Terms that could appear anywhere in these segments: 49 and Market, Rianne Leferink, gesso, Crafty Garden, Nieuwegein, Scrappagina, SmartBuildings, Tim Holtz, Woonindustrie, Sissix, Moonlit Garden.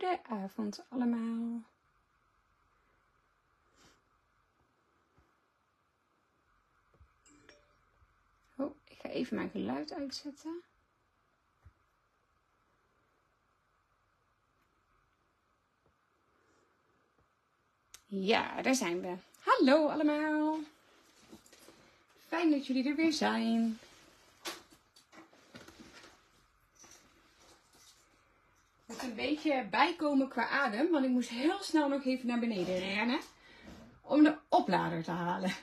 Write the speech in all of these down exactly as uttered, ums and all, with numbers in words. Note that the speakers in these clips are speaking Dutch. Goedenavond allemaal. Oh, ik ga even mijn geluid uitzetten. Ja, daar zijn we. Hallo allemaal. Fijn dat jullie er weer zijn. Ik moet een beetje bijkomen qua adem, want ik moest heel snel nog even naar beneden rennen om de oplader te halen.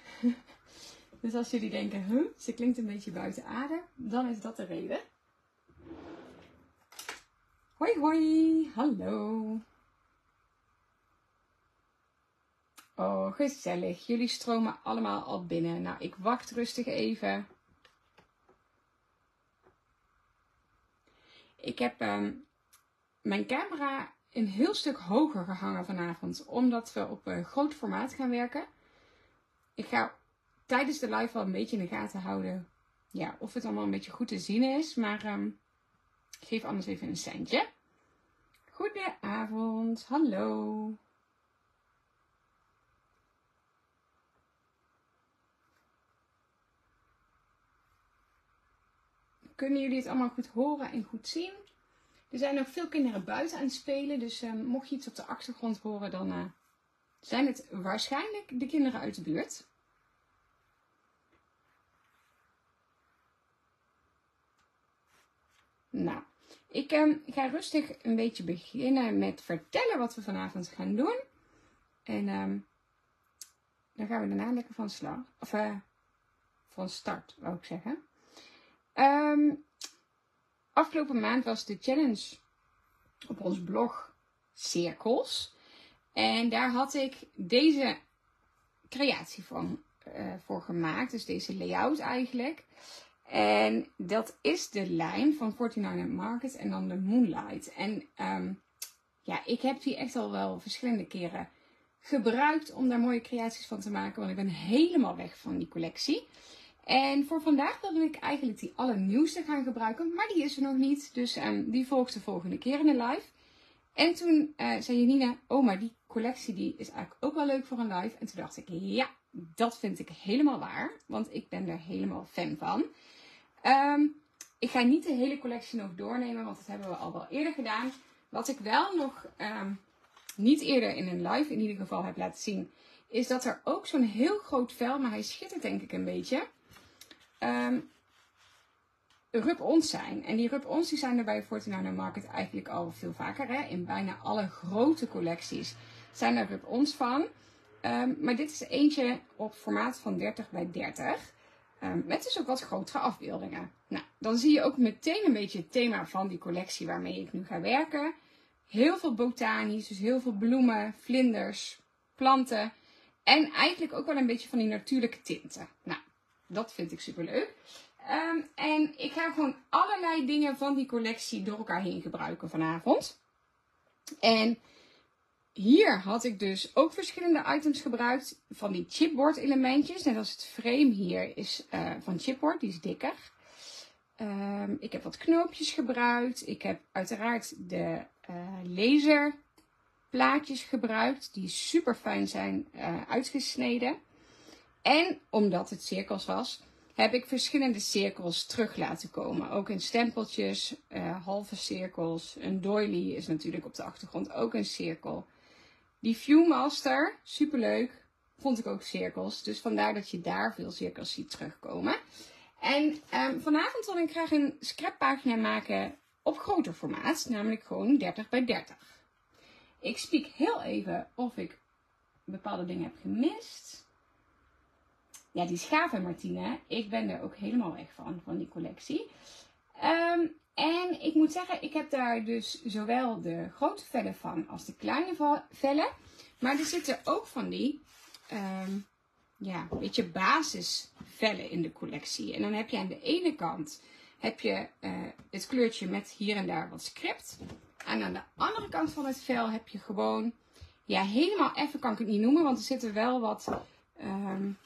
Dus als jullie denken, huh, ze klinkt een beetje buiten adem, dan is dat de reden. Hoi hoi, hallo. Oh, gezellig. Jullie stromen allemaal al binnen. Nou, ik wacht rustig even. Ik heb um, mijn camera een heel stuk hoger gehangen vanavond, omdat we op uh, groot formaat gaan werken. Ik ga tijdens de live wel een beetje in de gaten houden ja, of het allemaal een beetje goed te zien is. Maar um, ik geef anders even een seintje. Goedenavond, hallo. Kunnen jullie het allemaal goed horen en goed zien? Er zijn nog veel kinderen buiten aan het spelen. Dus um, mocht je iets op de achtergrond horen, dan uh, zijn het waarschijnlijk de kinderen uit de buurt. Nou, ik um, ga rustig een beetje beginnen met vertellen wat we vanavond gaan doen. En um, dan gaan we daarna lekker van slag. Of uh, van start, wou ik zeggen. Um, afgelopen maand was de challenge op ons blog Cirkels. En daar had ik deze creatie van, uh, voor gemaakt. Dus deze layout eigenlijk. En dat is de lijn van negenenveertig and Market en dan de Moonlight. En um, ja, ik heb die echt al wel verschillende keren gebruikt om daar mooie creaties van te maken. Want ik ben helemaal weg van die collectie. En voor vandaag wilde ik eigenlijk die allernieuwste gaan gebruiken, maar die is er nog niet. Dus um, die volgt de volgende keer in de live. En toen uh, zei Janina, oh maar die collectie die is eigenlijk ook wel leuk voor een live. En toen dacht ik, ja, dat vind ik helemaal waar, want ik ben er helemaal fan van. Um, ik ga niet de hele collectie nog doornemen, want dat hebben we al wel eerder gedaan. Wat ik wel nog um, niet eerder in een live in ieder geval heb laten zien, is dat er ook zo'n heel groot vel, maar hij schittert denk ik een beetje... Um, rub-ons zijn. En die rub-ons die zijn er bij negenenveertig and Market eigenlijk al veel vaker. Hè? In bijna alle grote collecties zijn er rub-ons van. Um, maar dit is eentje op formaat van dertig bij dertig. Um, met dus ook wat grotere afbeeldingen. Nou, dan zie je ook meteen een beetje het thema van die collectie waarmee ik nu ga werken. Heel veel botanisch, dus heel veel bloemen, vlinders, planten. En eigenlijk ook wel een beetje van die natuurlijke tinten. Nou. Dat vind ik super leuk. Um, en ik ga gewoon allerlei dingen van die collectie door elkaar heen gebruiken vanavond. En hier had ik dus ook verschillende items gebruikt van die chipboard elementjes. Net als het frame hier is uh, van chipboard, die is dikker. Um, ik heb wat knoopjes gebruikt. Ik heb uiteraard de uh, laserplaatjes gebruikt, die super fijn zijn uh, uitgesneden. En omdat het cirkels was, heb ik verschillende cirkels terug laten komen. Ook in stempeltjes, uh, halve cirkels. Een doily is natuurlijk op de achtergrond ook een cirkel. Die Viewmaster, superleuk, vond ik ook cirkels. Dus vandaar dat je daar veel cirkels ziet terugkomen. En um, vanavond wil ik graag een scrappagina maken op groter formaat. Namelijk gewoon dertig bij dertig. Ik spiek heel even of ik bepaalde dingen heb gemist. Ja, die is gaaf hè, Martine. Ik ben er ook helemaal weg van, van die collectie. Um, en ik moet zeggen, ik heb daar dus zowel de grote vellen van als de kleine vellen. Maar er zitten ook van die, um, ja, een beetje basisvellen in de collectie. En dan heb je aan de ene kant heb je, uh, het kleurtje met hier en daar wat script. En aan de andere kant van het vel heb je gewoon, ja, helemaal even kan ik het niet noemen, want er zitten wel wat... Um,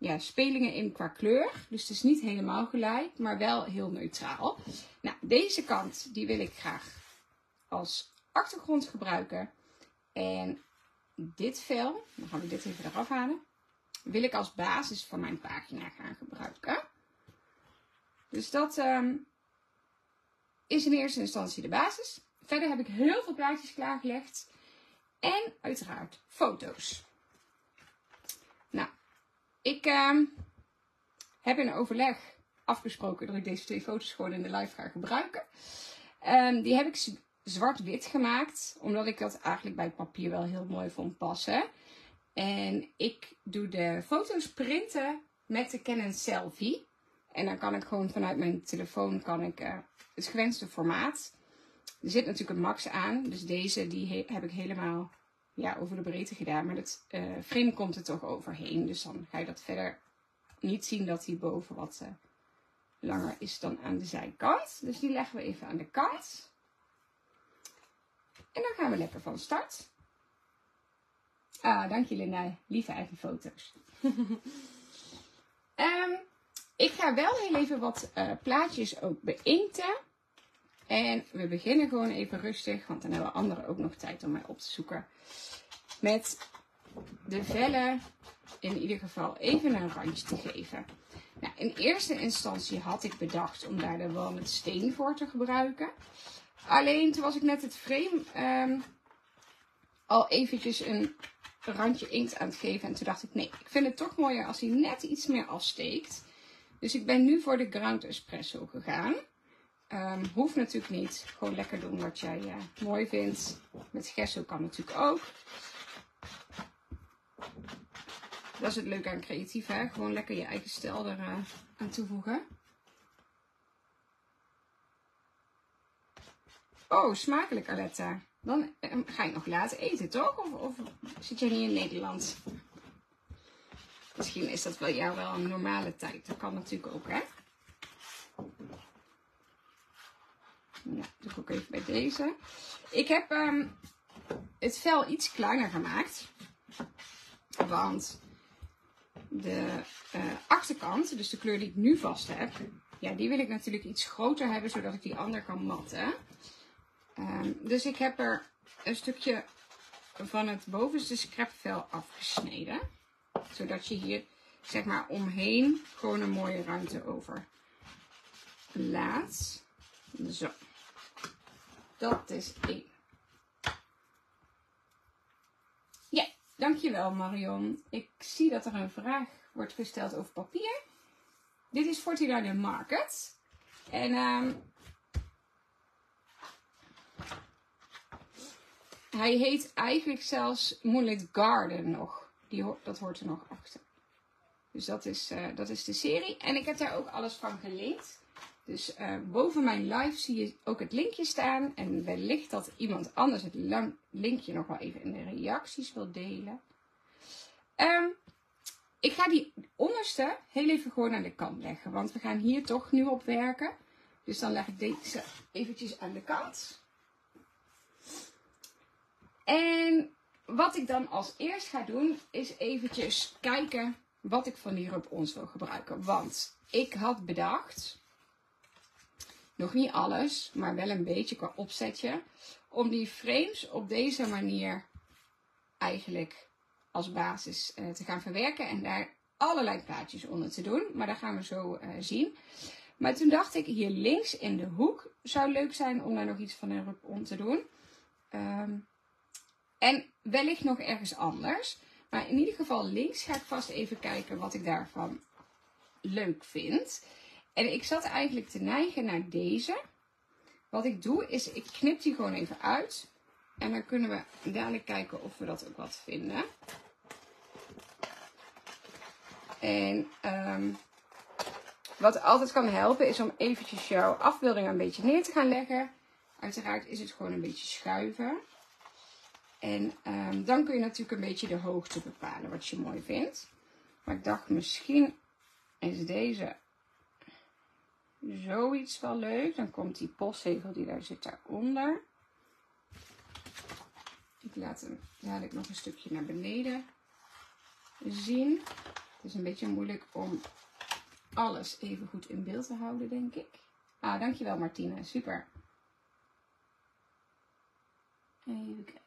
Ja, spelingen in qua kleur. Dus het is niet helemaal gelijk, maar wel heel neutraal. Nou, deze kant die wil ik graag als achtergrond gebruiken. En dit vel, dan gaan we dit even eraf halen, wil ik als basis van mijn pagina gaan gebruiken. Dus dat um, is in eerste instantie de basis. Verder heb ik heel veel plaatjes klaargelegd. En uiteraard foto's. Nou, ik um, heb in overleg afgesproken dat ik deze twee foto's gewoon in de live ga gebruiken. Um, die heb ik zwart-wit gemaakt, omdat ik dat eigenlijk bij het papier wel heel mooi vond passen. En ik doe de foto's printen met de Canon Selfie. En dan kan ik gewoon vanuit mijn telefoon kan ik, uh, het gewenste formaat. Er zit natuurlijk een max aan, dus deze die heb ik helemaal ja, over de breedte gedaan. Maar het uh, frame komt er toch overheen, dus dan ga je dat verder niet zien dat die boven wat uh, langer is dan aan de zijkant. Dus die leggen we even aan de kant. En dan gaan we lekker van start. Ah, dank je Linda. Lieve eigen foto's. um, ik ga wel heel even wat uh, plaatjes ook beïnkten. En we beginnen gewoon even rustig, want dan hebben anderen ook nog tijd om mij op te zoeken. Met de vellen in ieder geval even een randje te geven. Nou, in eerste instantie had ik bedacht om daar de walnut steen voor te gebruiken. Alleen toen was ik net het frame um, al eventjes een randje inkt aan het geven. En toen dacht ik, nee, ik vind het toch mooier als hij net iets meer afsteekt. Dus ik ben nu voor de ground espresso gegaan. Um, hoeft natuurlijk niet. Gewoon lekker doen wat jij uh, mooi vindt. Met gesso kan natuurlijk ook. Dat is het leuke aan creatief, hè? Gewoon lekker je eigen stijl er uh, aan toevoegen. Oh, smakelijk Aletta. Dan um, ga je nog laten eten, toch? Of, of zit jij niet in Nederland? Misschien is dat wel jou wel een normale tijd. Dat kan natuurlijk ook, hè? Ja, doe ik ook even bij deze. Ik heb um, het vel iets kleiner gemaakt. Want de uh, achterkant, dus de kleur die ik nu vast heb, ja, die wil ik natuurlijk iets groter hebben, zodat ik die ander kan matten. Um, dus ik heb er een stukje van het bovenste scrapvel afgesneden. Zodat je hier, zeg maar, omheen gewoon een mooie ruimte over laat. Zo. Dat is één. Ja, dankjewel Marion. Ik zie dat er een vraag wordt gesteld over papier. Dit is forty-nine and Market. En um, hij heet eigenlijk zelfs Moonlit Garden nog. Die ho dat hoort er nog achter. Dus dat is, uh, dat is de serie. En ik heb daar ook alles van gelinkt. Dus uh, boven mijn live zie je ook het linkje staan. En wellicht dat iemand anders het linkje nog wel even in de reacties wil delen. Um, ik ga die onderste heel even gewoon aan de kant leggen. Want we gaan hier toch nu op werken. Dus dan leg ik deze eventjes aan de kant. En wat ik dan als eerst ga doen is eventjes kijken wat ik van die rub-ons wil gebruiken. Want ik had bedacht... Nog niet alles, maar wel een beetje qua opzetje. Om die frames op deze manier eigenlijk als basis eh, te gaan verwerken. En daar allerlei plaatjes onder te doen. Maar dat gaan we zo eh, zien. Maar toen dacht ik, hier links in de hoek zou leuk zijn om daar nog iets van een rub-on te doen. Um, en wellicht nog ergens anders. Maar in ieder geval links ga ik vast even kijken wat ik daarvan leuk vind. En ik zat eigenlijk te neigen naar deze. Wat ik doe is, ik knip die gewoon even uit. En dan kunnen we dadelijk kijken of we dat ook wat vinden. En um, wat altijd kan helpen is om eventjes jouw afbeelding een beetje neer te gaan leggen. Uiteraard is het gewoon een beetje schuiven. En um, dan kun je natuurlijk een beetje de hoogte bepalen wat je mooi vindt. Maar ik dacht misschien is deze... Zoiets wel leuk. Dan komt die postzegel die daar zit daaronder. Ik laat hem dadelijk nog een stukje naar beneden zien. Het is een beetje moeilijk om alles even goed in beeld te houden, denk ik. Ah, dankjewel Martina. Super. Even kijken.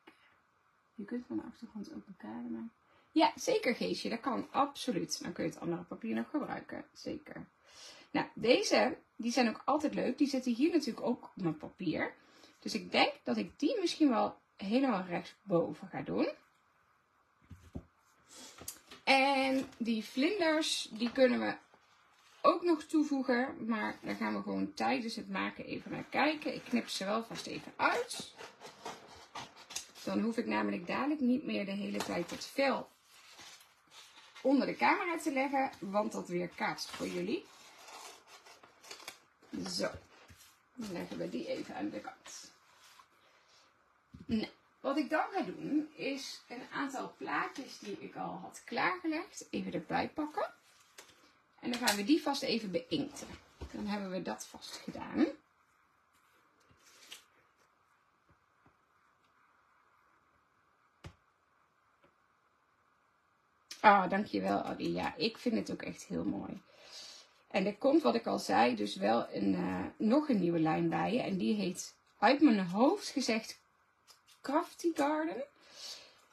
Je kunt van de achtergrond ook een kader maken. Ja, zeker Geesje. Dat kan absoluut. Dan kun je het andere papier nog gebruiken. Zeker. Nou, deze, die zijn ook altijd leuk. Die zitten hier natuurlijk ook op mijn papier. Dus ik denk dat ik die misschien wel helemaal rechtsboven ga doen. En die vlinders, die kunnen we ook nog toevoegen. Maar daar gaan we gewoon tijdens het maken even naar kijken. Ik knip ze wel vast even uit. Dan hoef ik namelijk dadelijk niet meer de hele tijd het vel onder de camera te leggen. Want dat weer kaatst voor jullie. Zo. Dan leggen we die even aan de kant. Nou, wat ik dan ga doen is een aantal plaatjes die ik al had klaargelegd even erbij pakken. En dan gaan we die vast even beïnkten. Dan hebben we dat vast gedaan. Ah, dankjewel Adi. Ja, ik vind het ook echt heel mooi. En er komt, wat ik al zei, dus wel een, uh, nog een nieuwe lijn bij. En die heet, uit mijn hoofd gezegd, Crafty Garden.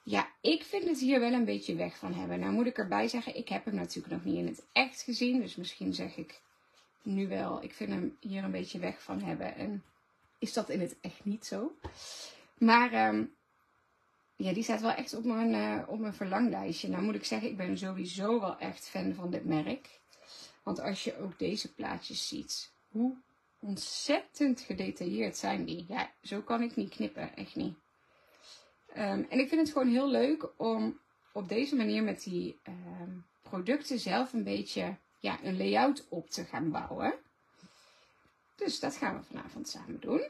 Ja, ik vind het hier wel een beetje weg van hebben. Nou moet ik erbij zeggen, ik heb hem natuurlijk nog niet in het echt gezien. Dus misschien zeg ik nu wel, ik vind hem hier een beetje weg van hebben. En is dat in het echt niet zo? Maar um, ja, die staat wel echt op mijn, uh, op mijn verlanglijstje. Nou moet ik zeggen, ik ben sowieso wel echt fan van dit merk. Want als je ook deze plaatjes ziet, hoe ontzettend gedetailleerd zijn die. Ja, zo kan ik niet knippen, echt niet. Um, en ik vind het gewoon heel leuk om op deze manier met die um, producten zelf een beetje ja, een layout op te gaan bouwen. Dus dat gaan we vanavond samen doen.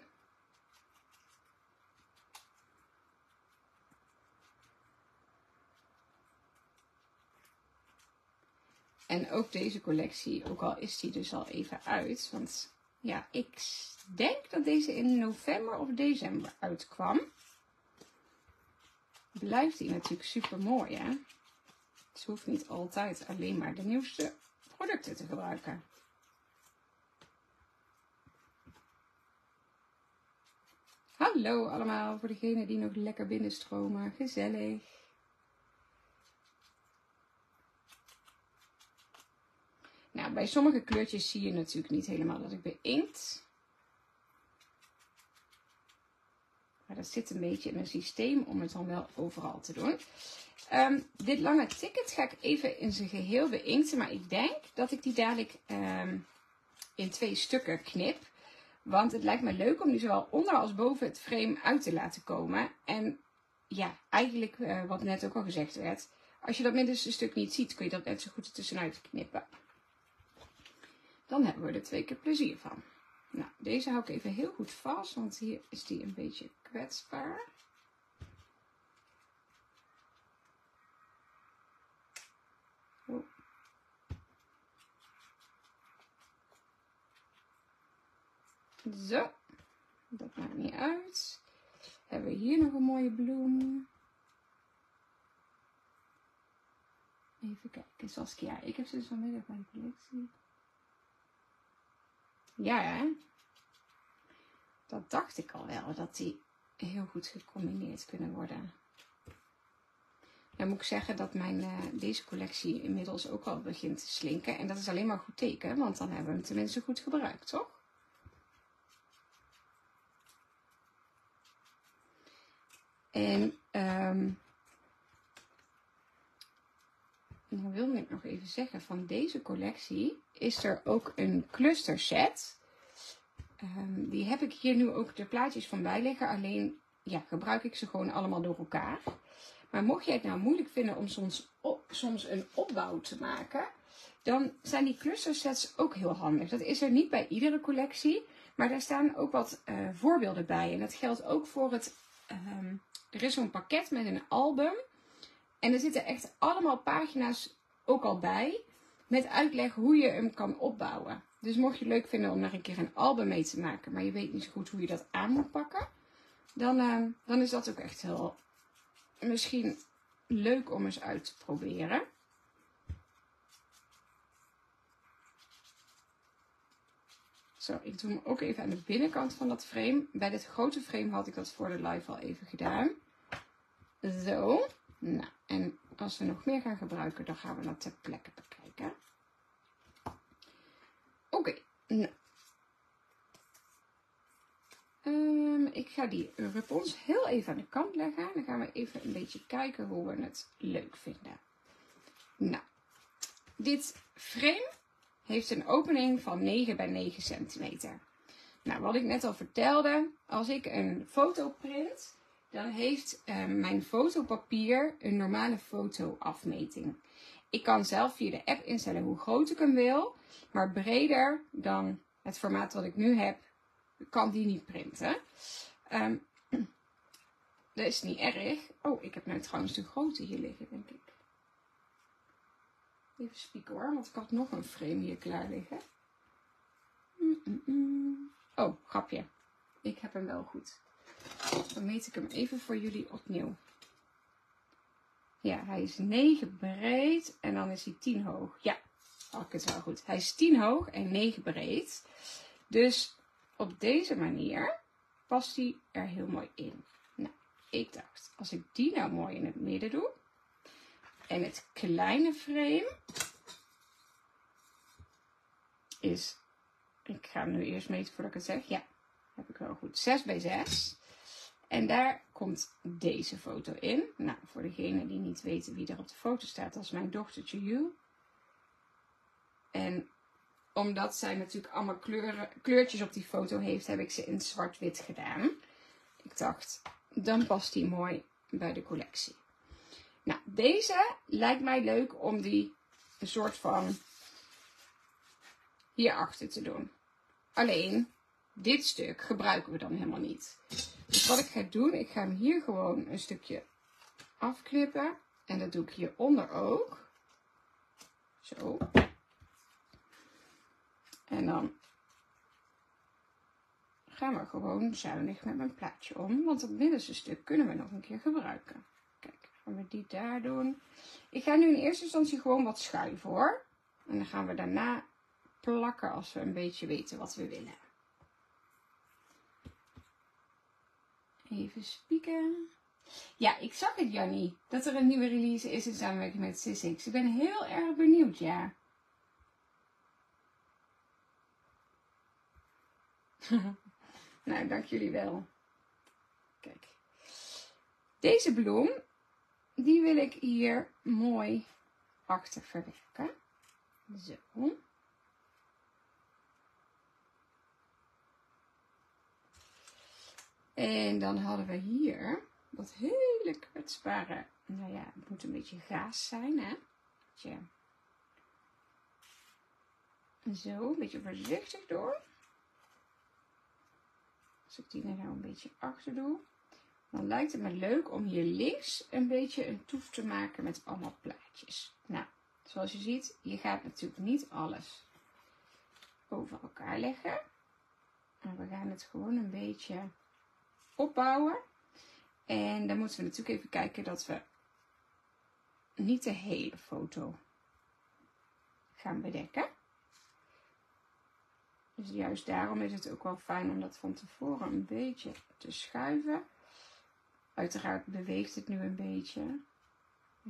En ook deze collectie, ook al is die dus al even uit. Want ja, ik denk dat deze in november of december uitkwam. Blijft die natuurlijk super mooi, hè? Dus hoeft niet altijd alleen maar de nieuwste producten te gebruiken. Hallo allemaal, voor degenen die nog lekker binnenstromen. Gezellig. Nou, bij sommige kleurtjes zie je natuurlijk niet helemaal dat ik beinkt. Maar dat zit een beetje in mijn systeem om het dan wel overal te doen. Um, dit lange ticket ga ik even in zijn geheel beinkten. Maar ik denk dat ik die dadelijk um, in twee stukken knip. Want het lijkt me leuk om die zowel onder als boven het frame uit te laten komen. En ja, eigenlijk uh, wat net ook al gezegd werd. Als je dat middenste stuk niet ziet, kun je dat net zo goed ertussenuit knippen. Dan hebben we er twee keer plezier van. Nou, deze hou ik even heel goed vast, want hier is die een beetje kwetsbaar. Oh. Zo, dat maakt niet uit. Hebben we hier nog een mooie bloem. Even kijken, Saskia, ik heb ze vanmiddag bij de collectie. Ja, hè? Dat dacht ik al wel, dat die heel goed gecombineerd kunnen worden. Dan moet ik zeggen dat mijn, uh, deze collectie inmiddels ook al begint te slinken. En dat is alleen maar een goed teken, want dan hebben we hem tenminste goed gebruikt, toch? En um, dan wilde ik nog even zeggen, van deze collectie is er ook een cluster set. Um, die heb ik hier nu ook de plaatjes van bij liggen. Alleen ja, gebruik ik ze gewoon allemaal door elkaar. Maar mocht jij het nou moeilijk vinden om soms, op, soms een opbouw te maken, dan zijn die cluster sets ook heel handig. Dat is er niet bij iedere collectie. Maar daar staan ook wat uh, voorbeelden bij. En dat geldt ook voor het... Um, er is zo'n pakket met een album. En er zitten echt allemaal pagina's ook al bij. Met uitleg hoe je hem kan opbouwen. Dus mocht je het leuk vinden om daar een keer een album mee te maken. Maar je weet niet zo goed hoe je dat aan moet pakken. Dan, uh, dan is dat ook echt heel misschien leuk om eens uit te proberen. Zo, ik doe hem ook even aan de binnenkant van dat frame. Bij dit grote frame had ik dat voor de live al even gedaan. Zo. Nou, en als we nog meer gaan gebruiken, dan gaan we dat ter plekke bekijken. Oké. Nou. Um, ik ga die rupons heel even aan de kant leggen. Dan gaan we even een beetje kijken hoe we het leuk vinden. Nou, dit frame heeft een opening van negen bij negen centimeter. Nou, wat ik net al vertelde, als ik een foto print, dan heeft uh, mijn fotopapier een normale fotoafmeting. Ik kan zelf via de app instellen hoe groot ik hem wil, maar breder dan het formaat wat ik nu heb, kan die niet printen. Um, dat is niet erg. Oh, ik heb nu trouwens de grote hier liggen, denk ik. Even spieken hoor, want ik had nog een frame hier klaar liggen. Mm -mm -mm. Oh, grapje. Ik heb hem wel goed. Dan meet ik hem even voor jullie opnieuw. Ja, hij is negen breed en dan is hij tien hoog. Ja, had ik het wel goed. Hij is tien hoog en negen breed. Dus op deze manier past hij er heel mooi in. Nou, ik dacht, als ik die nou mooi in het midden doe. En het kleine frame is, ik ga hem nu eerst meten voordat ik het zeg. Ja, heb ik wel goed. zes bij zes. En daar komt deze foto in. Nou, voor degenen die niet weten wie er op de foto staat, dat is mijn dochtertje Ju. En omdat zij natuurlijk allemaal kleuren, kleurtjes op die foto heeft, heb ik ze in zwart-wit gedaan. Ik dacht, dan past die mooi bij de collectie. Nou, deze lijkt mij leuk om die een soort van hierachter te doen. Alleen, dit stuk gebruiken we dan helemaal niet. Dus wat ik ga doen, ik ga hem hier gewoon een stukje afknippen. En dat doe ik hieronder ook. Zo. En dan gaan we gewoon zuinig met mijn plaatje om. Want dat middenste stuk kunnen we nog een keer gebruiken. Gaan we die daar doen. Ik ga nu in eerste instantie gewoon wat schuiven hoor. En dan gaan we daarna plakken als we een beetje weten wat we willen. Even spieken. Ja, ik zag het Jannie. Dat er een nieuwe release is in samenwerking met Sissix. Ik ben heel erg benieuwd, ja. Nou, dank jullie wel. Kijk. Deze bloem. Die wil ik hier mooi achter verwerken. Zo. En dan hadden we hier dat hele kwetsbare. Nou ja, het moet een beetje gaas zijn, hè? Tja. Zo, een beetje voorzichtig door. Als ik die nou een beetje achter doe. Dan lijkt het me leuk om hier links een beetje een toef te maken met allemaal plaatjes. Nou, zoals je ziet, je gaat natuurlijk niet alles over elkaar leggen. Maar we gaan het gewoon een beetje opbouwen. En dan moeten we natuurlijk even kijken dat we niet de hele foto gaan bedekken. Dus juist daarom is het ook wel fijn om dat van tevoren een beetje te schuiven. Uiteraard beweegt het nu een beetje.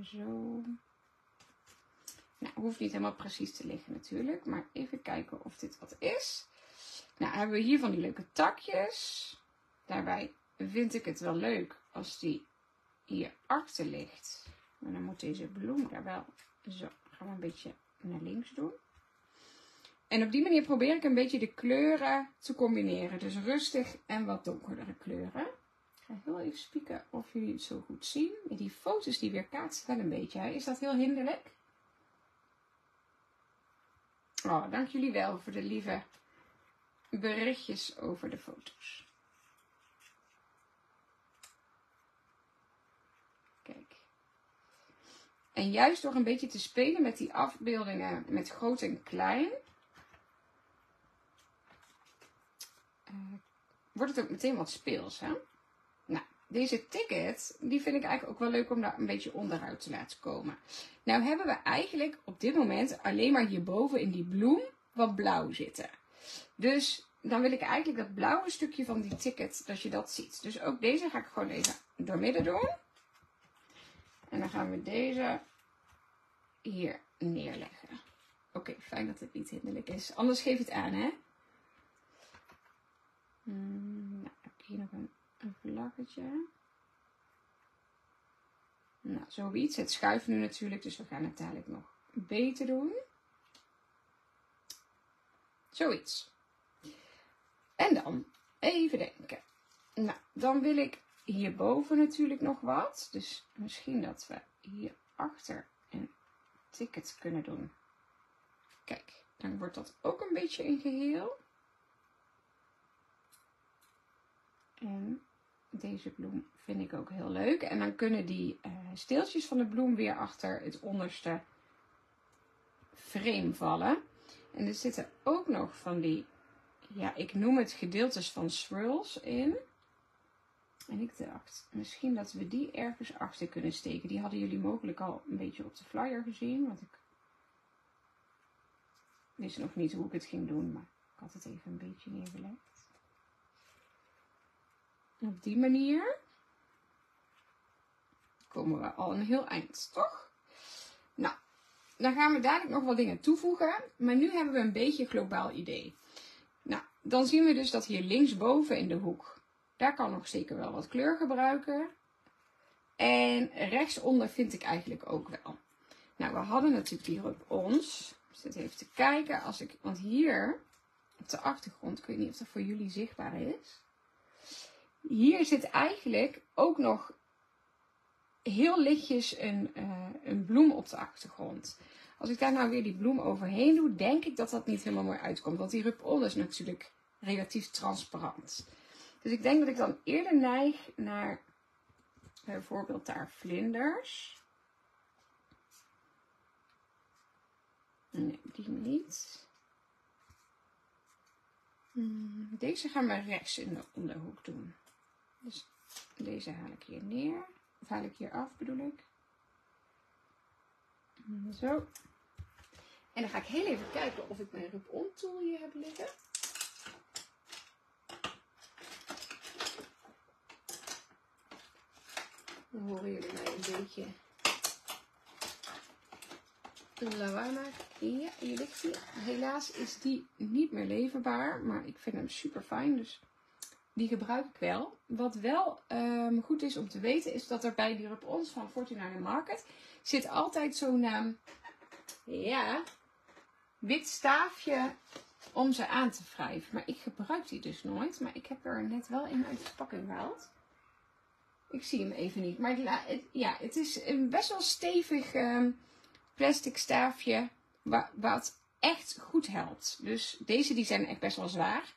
Zo. Nou, hoeft niet helemaal precies te liggen natuurlijk. Maar even kijken of dit wat is. Nou, hebben we hier van die leuke takjes. Daarbij vind ik het wel leuk als die hier achter ligt. Maar dan moet deze bloem daar wel. Zo, gaan we een beetje naar links doen. En op die manier probeer ik een beetje de kleuren te combineren. Dus rustig en wat donkerdere kleuren. Ik ga heel even spieken of jullie het zo goed zien. Die foto's die weerkaatsen wel een beetje. Is dat heel hinderlijk? Oh, dank jullie wel voor de lieve berichtjes over de foto's. Kijk. En juist door een beetje te spelen met die afbeeldingen met groot en klein. Uh, wordt het ook meteen wat speels, hè? Nou, deze ticket, die vind ik eigenlijk ook wel leuk om daar een beetje onderuit te laten komen. Nou hebben we eigenlijk op dit moment alleen maar hierboven in die bloem wat blauw zitten. Dus dan wil ik eigenlijk dat blauwe stukje van die ticket, dat je dat ziet. Dus ook deze ga ik gewoon even doormidden doen. En dan gaan we deze hier neerleggen. Oké, okay, fijn dat het niet hinderlijk is. Anders geef het aan, hè. Hmm, nou, heb ik hier nog een, een vlaggetje. Nou, zoiets. Het schuift nu natuurlijk, dus we gaan het dadelijk nog beter doen. Zoiets. En dan even denken. Nou, dan wil ik hierboven natuurlijk nog wat. Dus misschien dat we hierachter een ticket kunnen doen. Kijk, dan wordt dat ook een beetje in geheel. En deze bloem vind ik ook heel leuk. En dan kunnen die uh, steeltjes van de bloem weer achter het onderste frame vallen. En er zitten ook nog van die, ja, ik noem het gedeeltes van swirls in. En ik dacht, misschien dat we die ergens achter kunnen steken. Die hadden jullie mogelijk al een beetje op de flyer gezien. Want ik wist nog niet hoe ik het ging doen, maar ik had het even een beetje neergelegd. Op die manier komen we al een heel eind, toch? Nou, dan gaan we dadelijk nog wat dingen toevoegen. Maar nu hebben we een beetje een globaal idee. Nou, dan zien we dus dat hier linksboven in de hoek, daar kan nog zeker wel wat kleur gebruiken. En rechtsonder vind ik eigenlijk ook wel. Nou, we hadden natuurlijk hier op ons. Dus dat even te kijken. Als ik, want hier, op de achtergrond, ik weet niet of dat voor jullie zichtbaar is. Hier zit eigenlijk ook nog heel lichtjes een, uh, een bloem op de achtergrond. Als ik daar nou weer die bloem overheen doe, denk ik dat dat niet helemaal mooi uitkomt. Want die rub-on is natuurlijk relatief transparant. Dus ik denk dat ik dan eerder neig naar bijvoorbeeld daar vlinders. Nee, die niet. Deze gaan we rechts in de onderhoek doen. Dus deze haal ik hier neer. Of haal ik hier af, bedoel ik. Zo. En dan ga ik heel even kijken of ik mijn rub-on tool hier heb liggen. Dan horen jullie mij een beetje lawaai maken. Ja, hier ligt hij. Helaas is die niet meer leverbaar, maar ik vind hem super fijn, dus die gebruik ik wel. Wat wel um, goed is om te weten, is dat er bij die rub-ons van forty-nine and Market zit altijd zo'n um, ja, wit staafje om ze aan te wrijven. Maar ik gebruik die dus nooit, maar ik heb er net wel een uit de verpakking gehaald. Ik zie hem even niet, maar ja, het is een best wel stevig um, plastic staafje wat echt goed helpt. Dus deze die zijn echt best wel zwaar.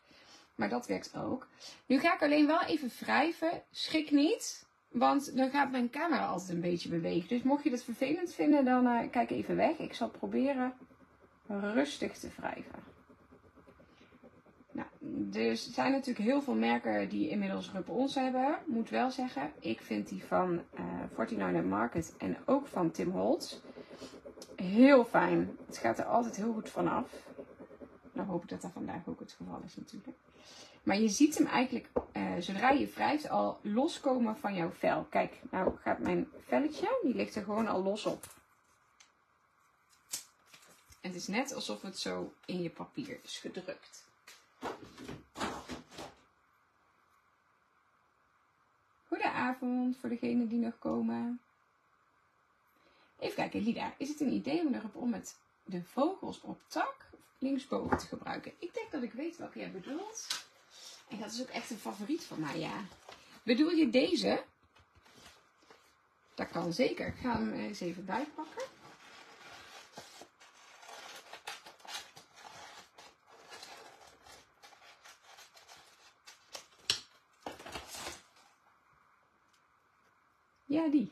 Maar dat werkt ook. Nu ga ik alleen wel even wrijven. Schrik niet. Want dan gaat mijn camera altijd een beetje bewegen. Dus mocht je dat vervelend vinden, dan uh, kijk even weg. Ik zal proberen rustig te wrijven. Nou, dus er zijn natuurlijk heel veel merken die inmiddels rub-ons hebben. Moet wel zeggen. Ik vind die van uh, forty-nine and Market en ook van Tim Holtz heel fijn. Het gaat er altijd heel goed vanaf. Dan hoop ik dat dat vandaag ook het geval is natuurlijk. Maar je ziet hem eigenlijk, eh, zodra je wrijft, al loskomen van jouw vel. Kijk, nou gaat mijn velletje, die ligt er gewoon al los op. Het is net alsof het zo in je papier is gedrukt. Goedenavond voor degenen die nog komen. Even kijken, Lida. Is het een idee om erop om met de vogels op tak linksboven te gebruiken? Ik denk dat ik weet welke jij bedoelt. En dat is ook echt een favoriet van mij, ja. Bedoel je deze? Dat kan zeker. Ik ga hem eens even bijpakken. Ja, die.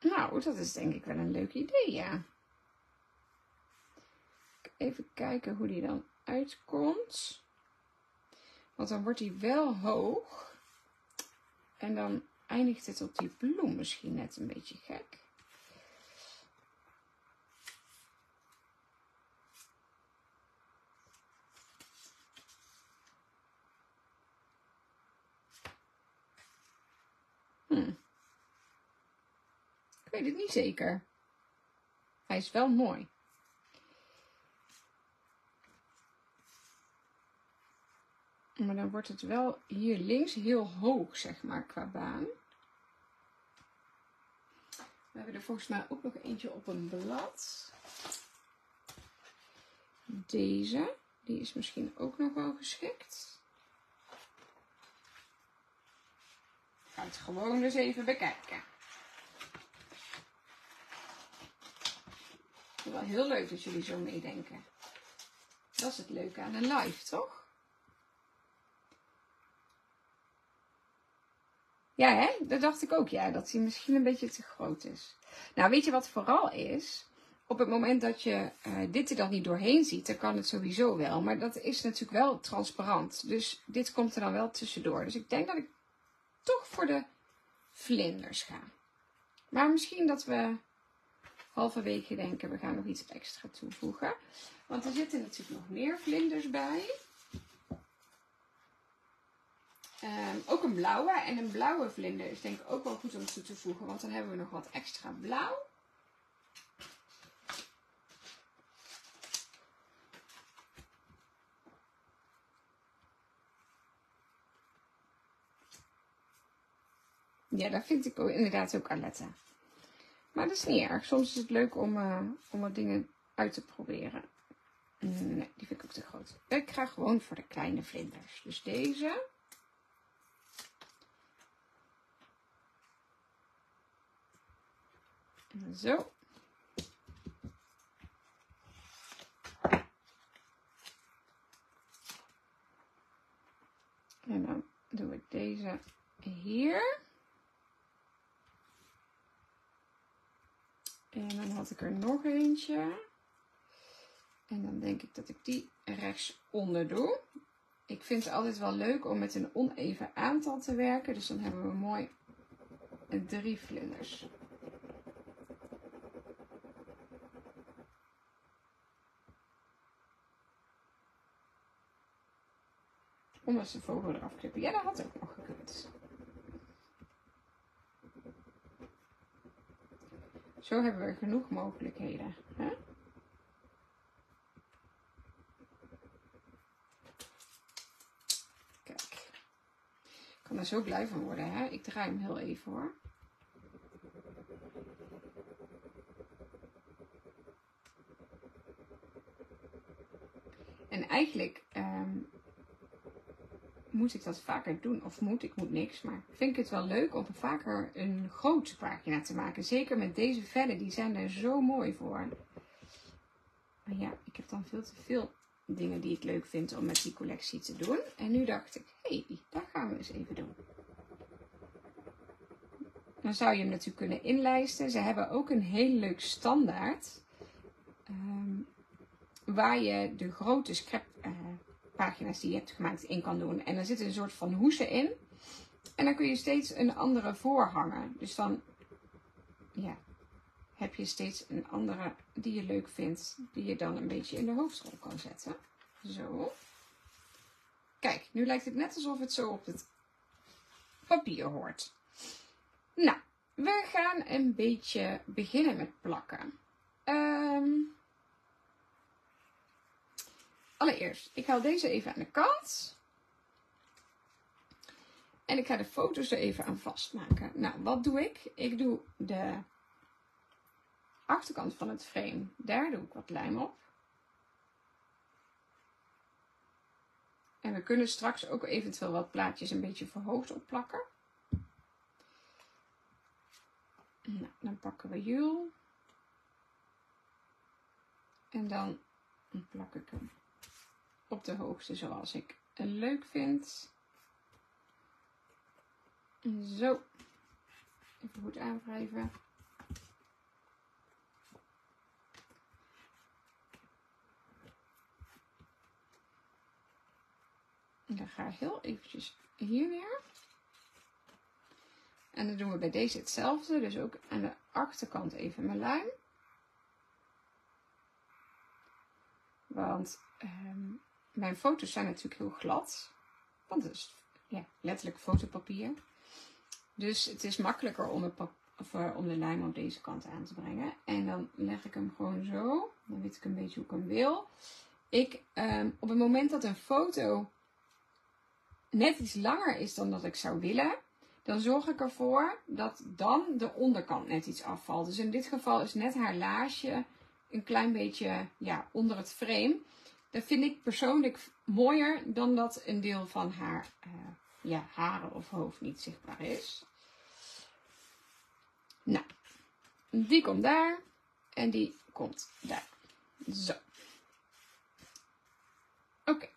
Nou, dat is denk ik wel een leuk idee, ja. Even kijken hoe die dan uitkomt. Want dan wordt die wel hoog. En dan eindigt het op die bloem misschien net een beetje gek. Ik weet het niet zeker. Hij is wel mooi. Maar dan wordt het wel hier links heel hoog, zeg maar, qua baan. We hebben er volgens mij ook nog eentje op een blad. Deze, die is misschien ook nog wel geschikt. Ik ga het gewoon eens even bekijken. Wel heel leuk dat jullie zo meedenken. Dat is het leuke aan een live, toch? Ja, hè? Dat dacht ik ook, ja, dat hij misschien een beetje te groot is. Nou, weet je wat vooral is? Op het moment dat je uh, dit er dan niet doorheen ziet, dan kan het sowieso wel. Maar dat is natuurlijk wel transparant. Dus dit komt er dan wel tussendoor. Dus ik denk dat ik toch voor de vlinders ga. Maar misschien dat we halverwege denken, we gaan nog iets extra toevoegen. Want er zitten natuurlijk nog meer vlinders bij. Um, ook een blauwe. En een blauwe vlinder is denk ik ook wel goed om toe te voegen. Want dan hebben we nog wat extra blauw. Ja, dat vind ik inderdaad ook Aletta. Maar dat is niet erg. Soms is het leuk om, uh, om wat dingen uit te proberen. Nee, die vind ik ook te groot. Ik ga gewoon voor de kleine vlinders. Dus deze. Zo. En dan doe ik deze hier. En dan had ik er nog eentje. En dan denk ik dat ik die rechtsonder doe. Ik vind het altijd wel leuk om met een oneven aantal te werken. Dus dan hebben we mooi drie vlinders. Als de vogel eraf klippen. Ja, dat had ook nog gekund. Zo hebben we genoeg mogelijkheden. Hè? Kijk. Ik kan er zo blij van worden. Hè? Ik draai hem heel even hoor. En eigenlijk... Um, moet ik dat vaker doen? Of moet? Ik moet niks. Maar vind ik het wel leuk om vaker een grote pagina te maken. Zeker met deze vellen. Die zijn er zo mooi voor. Maar ja, ik heb dan veel te veel dingen die ik leuk vind om met die collectie te doen. En nu dacht ik, hé, hey, dat gaan we eens even doen. Dan zou je hem natuurlijk kunnen inlijsten. Ze hebben ook een heel leuk standaard. Um, waar je de grote scrap... Uh, pagina's die je hebt gemaakt in kan doen. En er zit een soort van hoesen in. En dan kun je steeds een andere voorhangen. Dus dan ja, heb je steeds een andere die je leuk vindt. Die je dan een beetje in de hoofdrol kan zetten. Zo. Kijk, nu lijkt het net alsof het zo op het papier hoort. Nou, we gaan een beetje beginnen met plakken. Um, Allereerst, ik haal deze even aan de kant. En ik ga de foto's er even aan vastmaken. Nou, wat doe ik? Ik doe de achterkant van het frame. Daar doe ik wat lijm op. En we kunnen straks ook eventueel wat plaatjes een beetje verhoogd opplakken. Nou, dan pakken we Jul. En dan plak ik hem op de hoogte zoals ik het leuk vind. Zo. Even goed aanwrijven. En dan ga ik heel eventjes hier weer. En dan doen we bij deze hetzelfde. Dus ook aan de achterkant even mijn lijm. Want... Um, Mijn foto's zijn natuurlijk heel glad, want het is ja, letterlijk fotopapier. Dus het is makkelijker om een, Of uh, om de lijm op deze kant aan te brengen. En dan leg ik hem gewoon zo. Dan weet ik een beetje hoe ik hem wil. Ik, um, op het moment dat een foto net iets langer is dan dat ik zou willen, dan zorg ik ervoor dat dan de onderkant net iets afvalt. Dus in dit geval is net haar laarsje een klein beetje ja, onder het frame. Dat vind ik persoonlijk mooier dan dat een deel van haar uh, ja, haren of hoofd niet zichtbaar is. Nou, die komt daar en die komt daar. Zo. Oké. Okay.